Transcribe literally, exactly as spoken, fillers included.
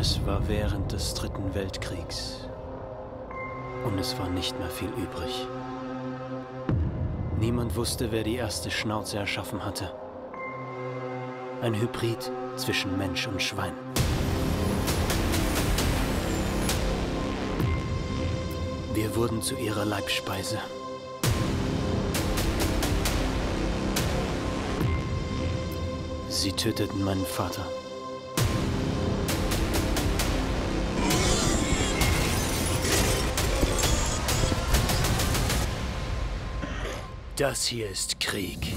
Es war während des Dritten Weltkriegs und es war nicht mehr viel übrig. Niemand wusste, wer die erste Schnauze erschaffen hatte. Ein Hybrid zwischen Mensch und Schwein. Wir wurden zu ihrer Leibspeise. Sie töteten meinen Vater. Das hier ist Krieg.